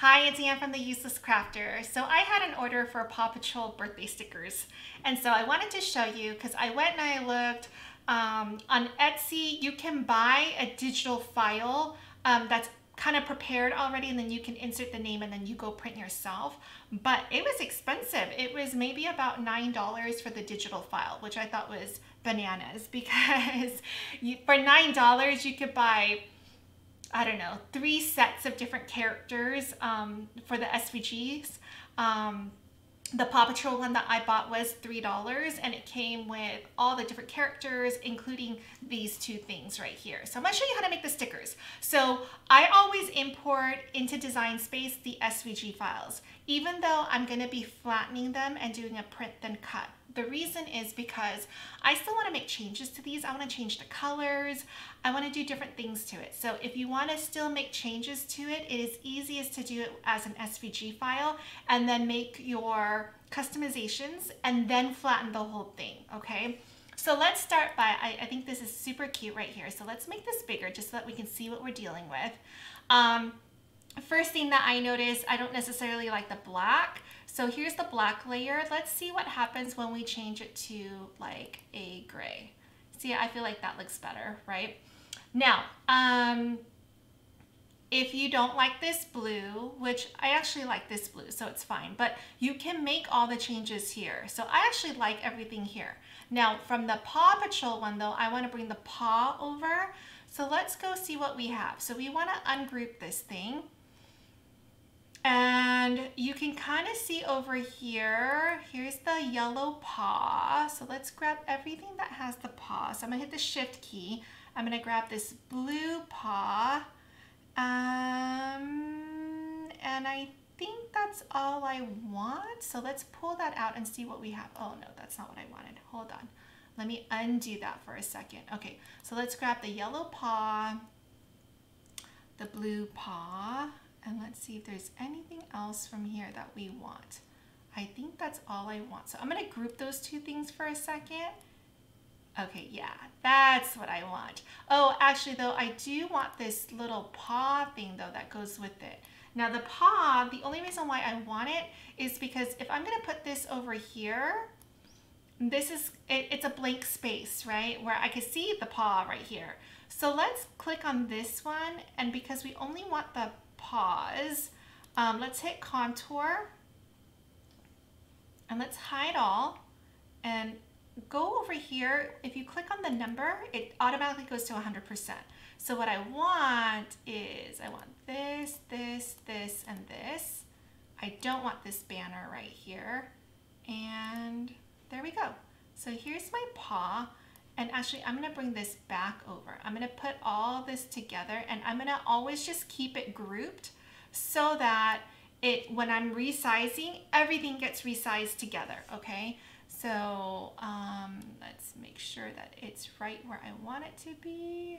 Hi, it's Anne from The Useless Crafter. So I had an order for Paw Patrol birthday stickers. And so I wanted to show you because I went and I looked on Etsy. You can buy a digital file that's kind of prepared already, and then you can insert the name and then you go print yourself. But it was expensive. It was maybe about $9 for the digital file, which I thought was bananas because for $9 you could buy, I don't know, 3 sets of different characters for the SVGs. The Paw Patrol one that I bought was $3, and it came with all the different characters, including these 2 things right here. So I'm going to show you how to make the stickers. So I always import into Design Space the SVG files, even though I'm going to be flattening them and doing a print then cut. The reason is because I still want to make changes to these. I want to change the colors. I want to do different things to it. So if you want to still make changes to it, it is easiest to do it as an SVG file and then make your customizations and then flatten the whole thing, okay? So let's start by, I think this is super cute right here. So let's make this bigger just so that we can see what we're dealing with. First thing that I noticed, I don't necessarily like the black. So here's the black layer. Let's see what happens when we change it to like a gray. See, I feel like that looks better, right? Now, if you don't like this blue, which I actually like this blue, so it's fine, but you can make all the changes here. So I actually like everything here. Now from the Paw Patrol one though, I want to bring the paw over. So let's go see what we have. So we want to ungroup this thing. And you can kind of see over here, here's the yellow paw. So let's grab everything that has the paw. So I'm gonna hit the shift key. I'm gonna grab this blue paw. And I think that's all I want. So let's pull that out and see what we have. Oh no, that's not what I wanted. Hold on. Let me undo that for a second. Okay, so let's grab the yellow paw, the blue paw. And let's see if there's anything else from here that we want. I think that's all I want. So I'm gonna group those 2 things for a second. Okay, yeah, that's what I want. Oh, actually though, I do want this little paw thing though that goes with it. Now the paw, the only reason why I want it is because if I'm gonna put this over here, this is, it's a blank space, right? Where I could see the paw right here. So let's click on this one, and because we only want the paws, let's hit contour and let's hide all and go over here. If you click on the number, it automatically goes to 100%. So what I want is I want this, this, this, and this. I don't want this banner right here. And there we go. So here's my paw. And actually, I'm gonna bring this back over. I'm gonna put all this together, and I'm gonna always just keep it grouped so that it, when I'm resizing, everything gets resized together, okay? So let's make sure that it's right where I want it to be.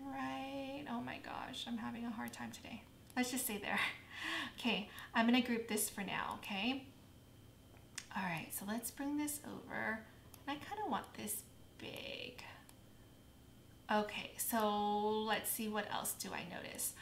Right, oh my gosh, I'm having a hard time today. Let's just stay there. Okay, I'm gonna group this for now, okay? All right, so let's bring this over. I kind of want this big. Okay, so let's see, what else do I notice?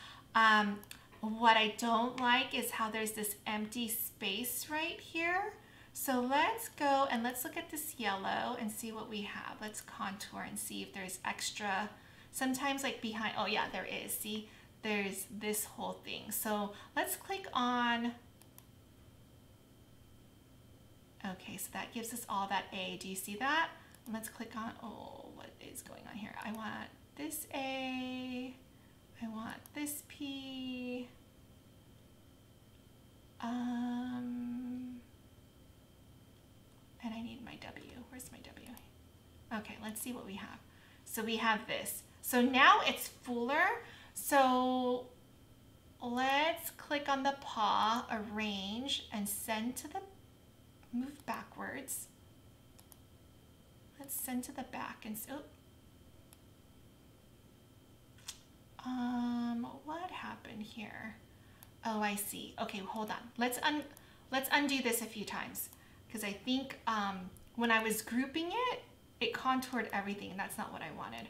What I don't like is how there's this empty space right here. So let's go and let's look at this yellow and see what we have. Let's contour and see if there's extra. Sometimes like behind, oh yeah, there is. See, there's this whole thing. So let's click on. Okay, so that gives us all that A. Do you see that? Let's click on, oh, what is going on here? I want this A, I want this P. And I need my W. Where's my W? Okay, let's see what we have. So we have this. So now it's fuller. So let's click on the paw, arrange, and send to the move backwards. Let's send to the back and so what happened here? Oh, I see. Okay, hold on. Let's undo this a few times because I think when I was grouping it, it contoured everything, and that's not what I wanted.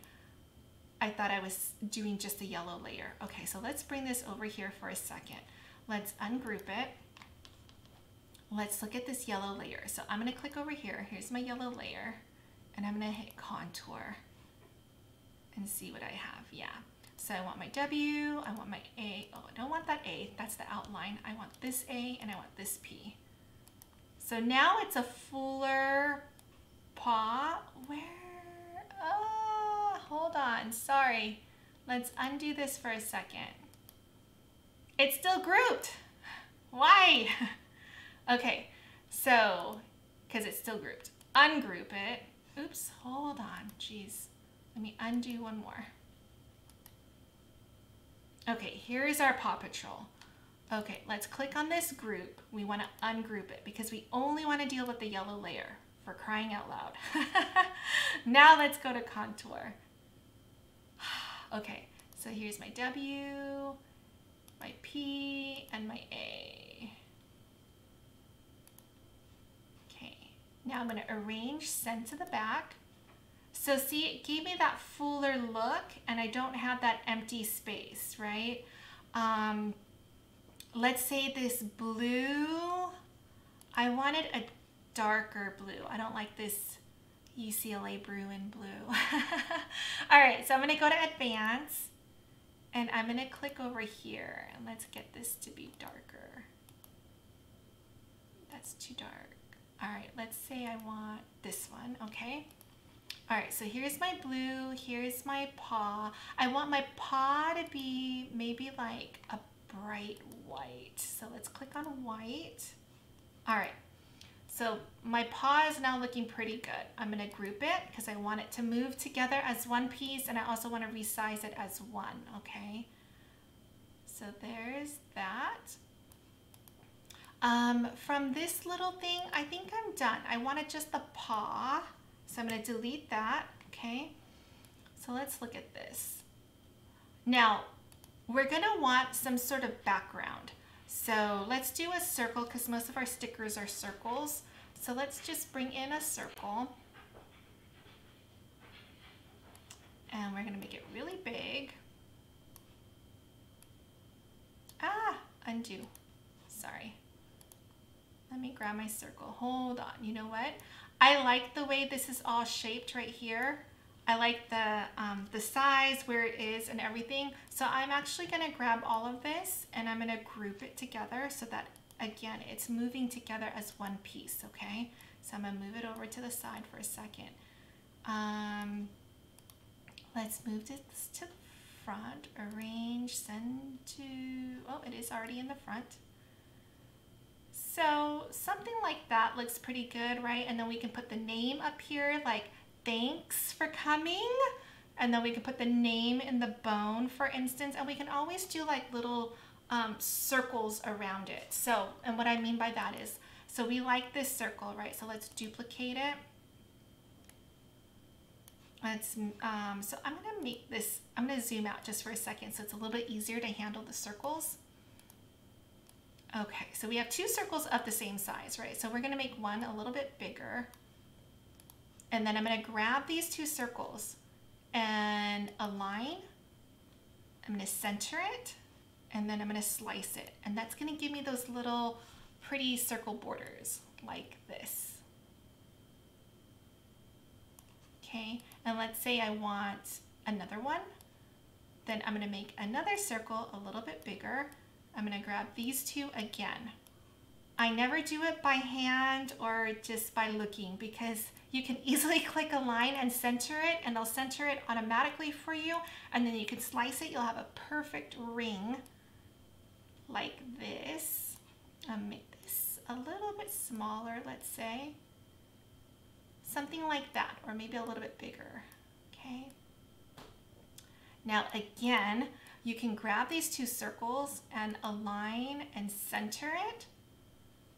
I thought I was doing just a yellow layer. Okay, so let's bring this over here for a second. Let's ungroup it. Let's look at this yellow layer. So I'm gonna click over here. Here's my yellow layer, and I'm gonna hit contour and see what I have. Yeah, so I want my W, I want my A. Oh, I don't want that A, that's the outline. I want this A and I want this P. So now it's a fuller paw. Where? Oh, hold on, sorry. Let's undo this for a second. It's still grouped. Why? Okay, so, because it's still grouped. Ungroup it. Oops, hold on, jeez. Let me undo one more. Okay, here is our Paw Patrol. Okay, let's click on this group. We want to ungroup it because we only want to deal with the yellow layer, for crying out loud. Now let's go to contour. Okay, so here's my W, my P, and my A. Now I'm going to arrange, send to the back. So see, it gave me that fuller look and I don't have that empty space, right? Let's say this blue, I wanted a darker blue. I don't like this UCLA Bruin blue. All right, so I'm going to go to advance and I'm going to click over here and let's get this to be darker. That's too dark. All right, let's say I want this one, okay? All right, so here's my blue, here's my paw. I want my paw to be maybe like a bright white. So let's click on white. All right, so my paw is now looking pretty good. I'm gonna group it because I want it to move together as one piece and I also wanna resize it as one, okay? So there's that. From this little thing, I think I'm done. I wanted just the paw, so I'm going to delete that, okay? So let's look at this. Now, we're going to want some sort of background. So let's do a circle because most of our stickers are circles. So let's just bring in a circle. And we're going to make it really big. Ah, undo. Sorry. Let me grab my circle. Hold on. You know what? I like the way this is all shaped right here. I like the size, where it is, and everything. So I'm actually going to grab all of this and I'm going to group it together so that, again, it's moving together as one piece, okay? So I'm going to move it over to the side for a second. Let's move this to the front. Arrange, send to... Oh, it is already in the front. So something like that looks pretty good, right? And then we can put the name up here, like thanks for coming. And then we can put the name in the bone, for instance, and we can always do like little circles around it. So, and what I mean by that is, so we like this circle, right? So let's duplicate it. Let's, so I'm gonna make this, I'm gonna zoom out just for a second so it's a little bit easier to handle the circles. Okay, so we have two circles of the same size, right? So we're gonna make one a little bit bigger. And then I'm gonna grab these two circles and align. I'm gonna center it, and then I'm gonna slice it. And that's gonna give me those little pretty circle borders like this. Okay, and let's say I want another one. Then I'm gonna make another circle a little bit bigger. I'm gonna grab these two again. I never do it by hand or just by looking because you can easily click a line and center it and they'll center it automatically for you and then you can slice it. You'll have a perfect ring like this. I'll make this a little bit smaller, let's say. Something like that, or maybe a little bit bigger, okay? Now again, you can grab these two circles and align and center it.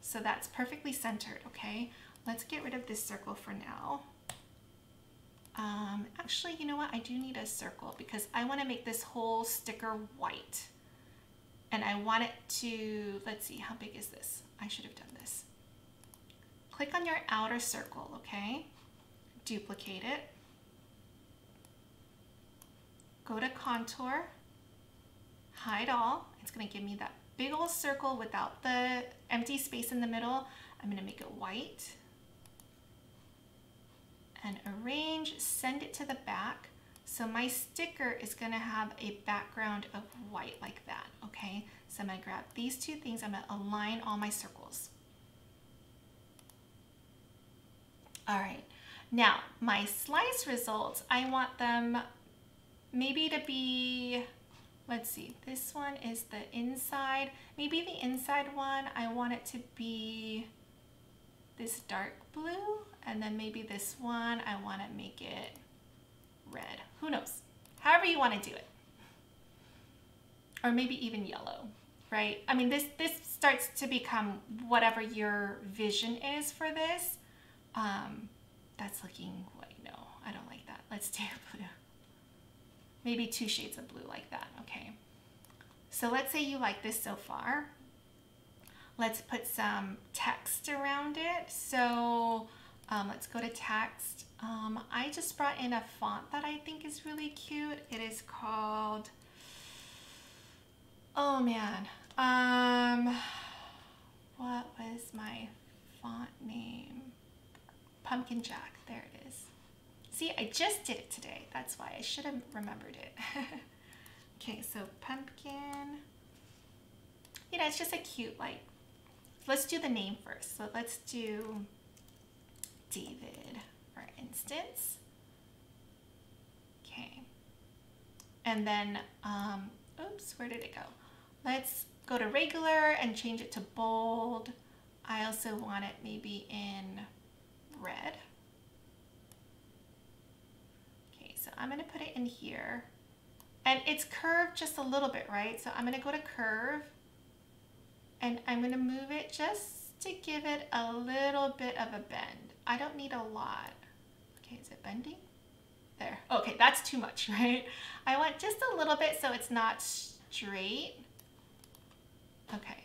So that's perfectly centered, okay? Let's get rid of this circle for now. Actually, you know what? I do need a circle because I want to make this whole sticker white. And I want it to, let's see, how big is this? I should have done this. Click on your outer circle, okay? Duplicate it. go to contour, hide all. It's going to give me that big old circle without the empty space in the middle. I'm going to make it white and arrange, send it to the back. So my sticker is going to have a background of white like that. Okay, so I'm going to grab these two things. I'm going to align all my circles. All right, now my slice results, I want them maybe to be, let's see, this one is the inside. Maybe the inside one, I want it to be this dark blue, and then maybe this one, I want to make it red. Who knows? However you want to do it. Or maybe even yellow, right? I mean, this starts to become whatever your vision is for this. That's looking like, no, I don't like that. Let's do blue. Maybe two shades of blue like that, okay? So let's say you like this so far. Let's put some text around it. So let's go to text. I just brought in a font that I think is really cute. It is called, oh man, what was my font name? Pumpkin Jack, there it is. See, I just did it today. That's why I should have remembered it. Okay, so pumpkin. You know, it's just a cute, like, let's do the name first. So let's do David, for instance. Okay. And then, oops, where did it go? Let's go to regular and change it to bold. I also want it maybe in red. Okay, so I'm going to put it in here, and it's curved just a little bit, right? So I'm going to go to curve, and I'm going to move it just to give it a little bit of a bend. I don't need a lot. Okay, is it bending? There. Okay, that's too much, right? I want just a little bit so it's not straight. Okay,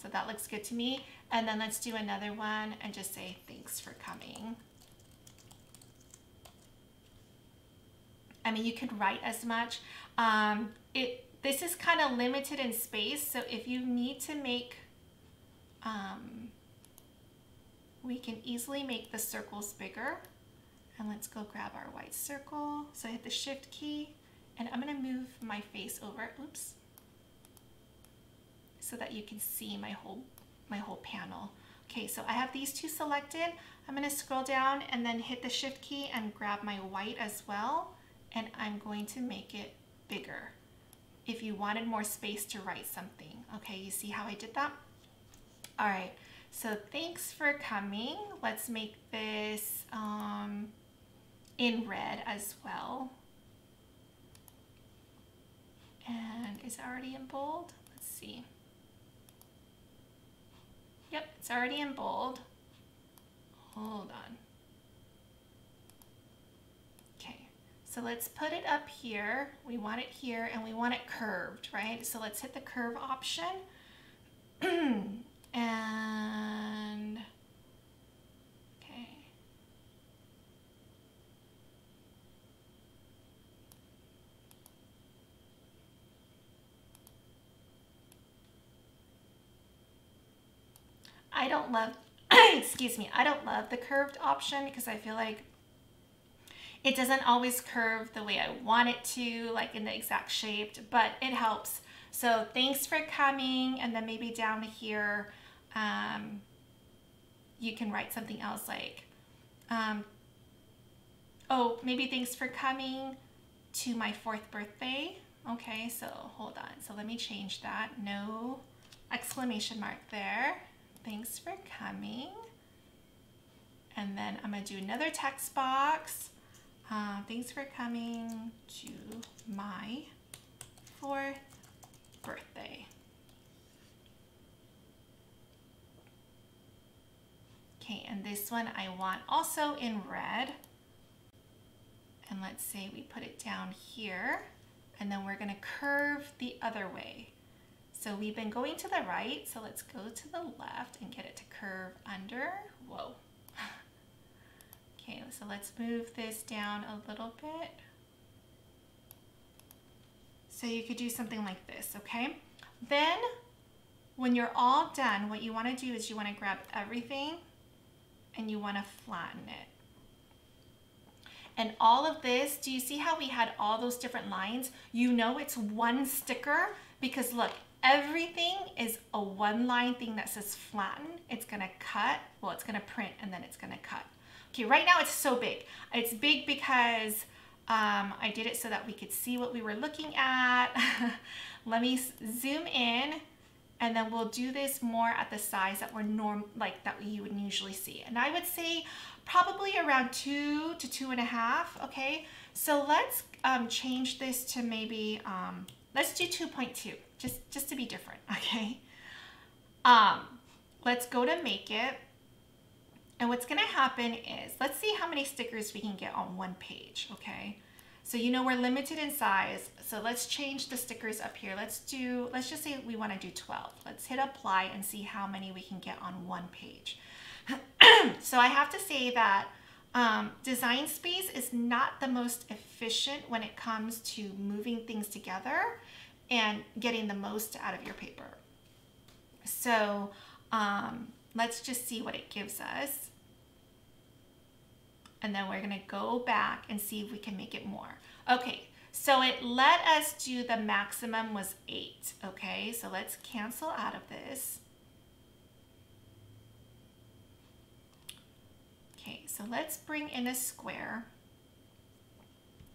so that looks good to me. And then let's do another one and just say, thanks for coming. I mean, you could write as much. This is kind of limited in space, so if you need to make, we can easily make the circles bigger. And let's go grab our white circle. So I hit the shift key, and I'm gonna move my face over, oops, so that you can see my whole panel. Okay, so I have these two selected. I'm gonna scroll down and then hit the shift key and grab my white as well, and I'm going to make it bigger if you wanted more space to write something. Okay, you see how I did that? All right, so thanks for coming. Let's make this in red as well. And is it already in bold? Let's see. Yep, it's already in bold. Hold on. Okay, so let's put it up here. We want it here, and we want it curved, right? So let's hit the curve option. And, okay. I don't love, excuse me, I don't love the curved option because I feel like it doesn't always curve the way I want it to, like in the exact shape, but it helps. So thanks for coming. And then maybe down here, you can write something else like, oh, maybe thanks for coming to my 4th birthday. Okay, so hold on. So let me change that. No exclamation mark there. Thanks for coming. And then I'm going to do another text box. Thanks for coming to my 4th birthday. Okay, and this one I want also in red. And let's say we put it down here, and then we're going to curve the other way. So we've been going to the right, so let's go to the left and get it to curve under. Whoa. Okay, so let's move this down a little bit. So you could do something like this, okay? Then when you're all done, what you want to do is you want to grab everything and you want to flatten it. And all of this, do you see how we had all those different lines? You know it's one sticker because look, everything is a one line thing that says flatten. It's gonna cut, well, it's gonna print and then it's gonna cut. Okay, right now it's so big. It's big because I did it so that we could see what we were looking at. Let me zoom in and then we'll do this more at the size that we're that you would usually see. And I would say probably around 2 to 2.5, okay? So let's change this to maybe, let's do 2.2, just to be different, okay? Let's go to Make It. And what's gonna happen is, let's see how many stickers we can get on one page, okay? So you know we're limited in size, so let's change the stickers up here. Let's just say we want to do 12. Let's hit apply and see how many we can get on one page. So I have to say that Design Space is not the most efficient when it comes to moving things together and getting the most out of your paper. So let's just see what it gives us. And then we're gonna go back and see if we can make it more. Okay, so it let us do the maximum was 8, okay? So let's cancel out of this. Okay, so let's bring in a square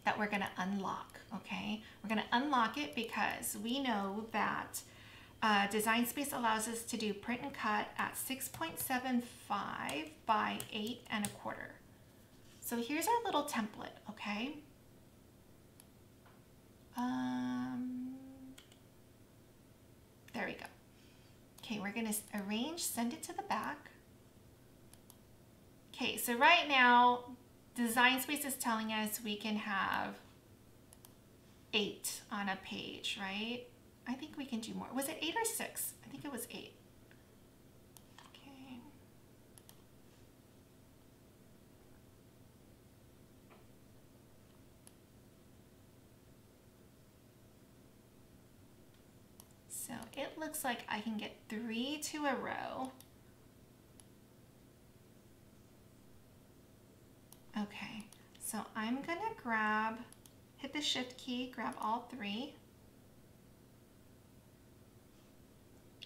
that we're gonna unlock, okay? We're gonna unlock it because we know that Design Space allows us to do print and cut at 6.75 by 8.25. So here's our little template, okay? There we go. Okay, we're gonna arrange, send it to the back. Okay, so right now, Design Space is telling us we can have 8 on a page, right? I think we can do more. Was it 8 or 6? I think it was 8. So it looks like I can get 3 to a row. Okay, so I'm gonna grab, hit the shift key, grab all 3.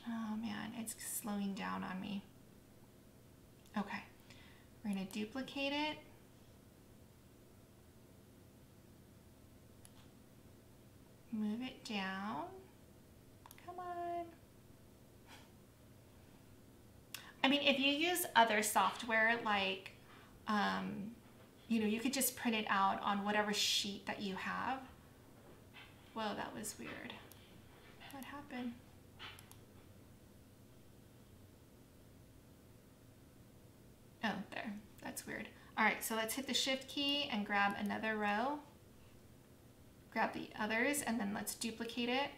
Oh man, it's slowing down on me. Okay, we're gonna duplicate it. Move it down. Come on. I mean, if you use other software, like, you know, you could just print it out on whatever sheet that you have. Whoa, that was weird. What happened? Oh, there. That's weird. All right, so let's hit the shift key and grab another row. Grab the others, and then let's duplicate it.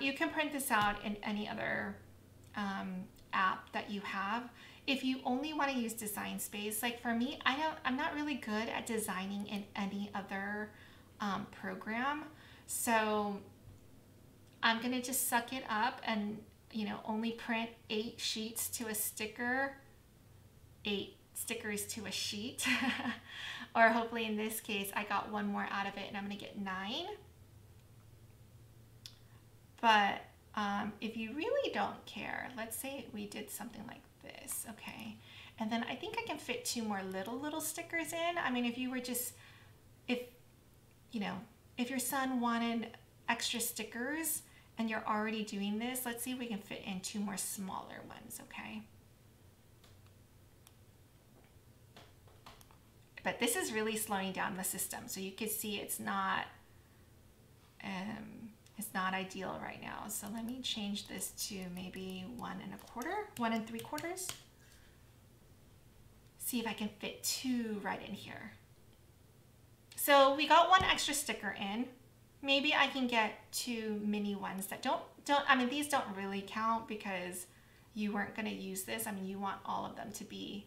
You can print this out in any other app that you have. If you only want to use Design Space, like for me, I'm not really good at designing in any other program. So I'm going to just suck it up and, you know, only print 8 sheets to a sticker, 8 stickers to a sheet. Or hopefully in this case, I got 1 more out of it and I'm going to get 9. But if you really don't care, let's say we did something like this, okay? And then I think I can fit 2 more little stickers in. I mean, if you were just, you know, if your son wanted extra stickers and you're already doing this, let's see if we can fit in 2 more smaller ones, okay? But this is really slowing down the system. So you can see it's not ideal right now. So let me change this to maybe 1.25, 1.75. See if I can fit 2 right in here. So we got 1 extra sticker in. Maybe I can get 2 mini ones that don't, I mean, these don't really count because you weren't gonna use this. I mean, you want all of them to be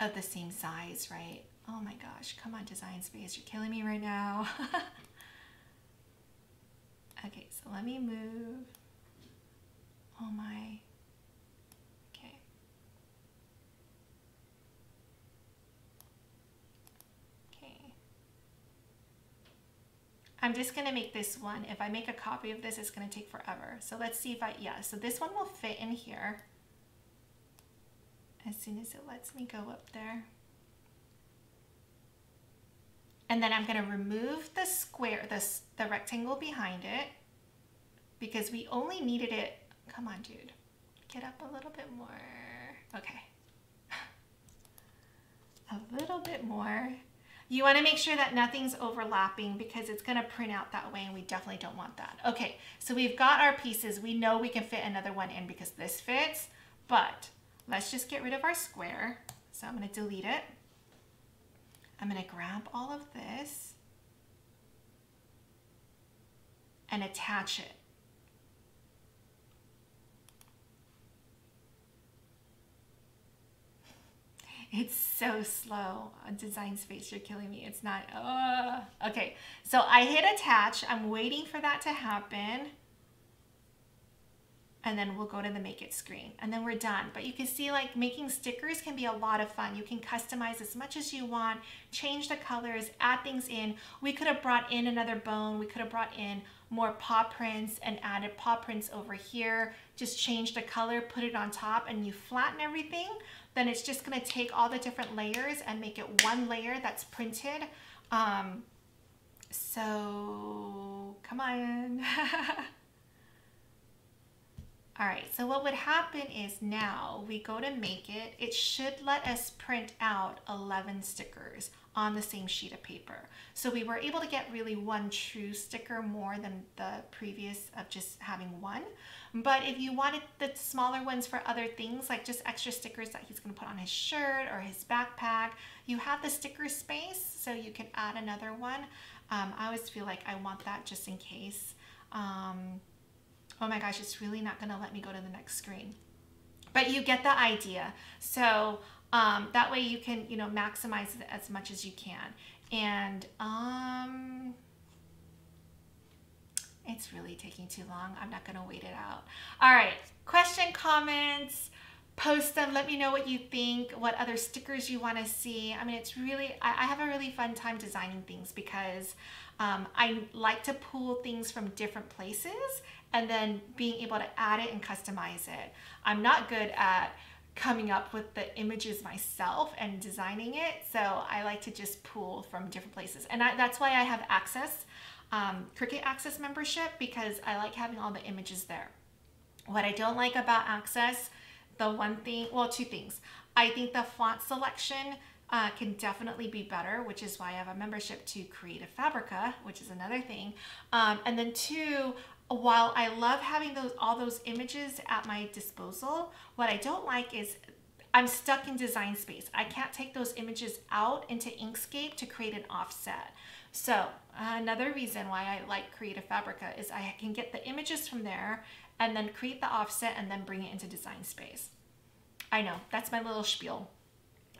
of the same size, right? Oh my gosh, come on Design Space, you're killing me right now. Okay, so let me move. Oh my, okay. Okay. I'm just gonna make this one. If I make a copy of this, it's gonna take forever. So let's see if I, yeah, so this one will fit in here as soon as it lets me go up there. And then I'm going to remove the square, the rectangle behind it, because we only needed it. Come on, dude. Get up a little bit more. Okay. A little bit more. You want to make sure that nothing's overlapping because it's going to print out that way, and we definitely don't want that. Okay, so we've got our pieces. We know we can fit another one in because this fits, but let's just get rid of our square. So I'm going to delete it. I'm going to grab all of this and attach it. It's so slow. Design Space, you're killing me. It's not. Okay, so I hit attach. I'm waiting for that to happen. And then we'll go to the make it screen and then we're done. But you can see like making stickers can be a lot of fun. You can customize as much as you want, change the colors, add things in. We could have brought in another bone. We could have brought in more paw prints and added paw prints over here. Just change the color, put it on top, and you flatten everything. Then it's just gonna take all the different layers and make it one layer that's printed. So come on. All right, so what would happen is now we go to make it. It should let us print out 11 stickers on the same sheet of paper. So we were able to get really one true sticker more than the previous of just having one. But if you wanted the smaller ones for other things, like just extra stickers that he's gonna put on his shirt or his backpack, you have the sticker space, so you can add another one. I always feel like I want that just in case. Oh my gosh, it's really not gonna let me go to the next screen. But you get the idea. So that way you can, you know, maximize it as much as you can. And it's really taking too long. I'm not gonna wait it out. All right, question, comments, post them. Let me know what you think, what other stickers you wanna see. I mean, it's really, I have a really fun time designing things because I like to pull things from different places and then being able to add it and customize it. I'm not good at coming up with the images myself and designing it, so I like to just pull from different places. And that's why I have Access, Cricut Access membership, because I like having all the images there. What I don't like about Access, the one thing, well, two things. I think the font selection can definitely be better, which is why I have a membership to Creative Fabrica, which is another thing. And then two, while I love having those all those images at my disposal, what I don't like is I'm stuck in Design Space. I can't take those images out into Inkscape to create an offset. So another reason why I like Creative Fabrica is I can get the images from there and then create the offset and then bring it into Design Space. I know, that's my little spiel.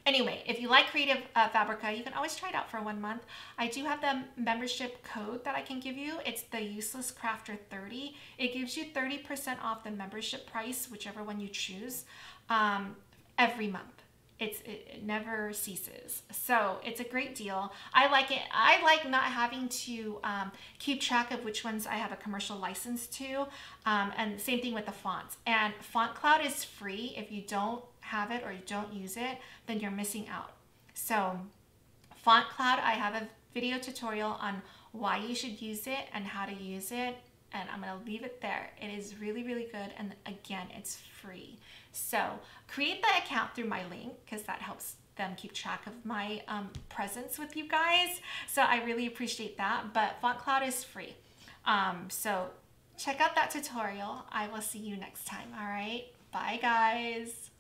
Anyway, if you like Creative Fabrica, you can always try it out for 1 month. I do have the membership code that I can give you. It's The Useless Crafter 30. It gives you 30% off the membership price, whichever one you choose, every month. It never ceases. So it's a great deal. I like it. I like not having to keep track of which ones I have a commercial license to. And same thing with the fonts. And FontCloud is free. If you don't have it or you don't use it, then you're missing out. So FontCloud, I have a video tutorial on why you should use it and how to use it. And I'm going to leave it there. It is really, really good. And again, it's free. So create the account through my link because that helps them keep track of my presence with you guys. So I really appreciate that. But FontCloud is free. So check out that tutorial. I will see you next time. All right. Bye, guys.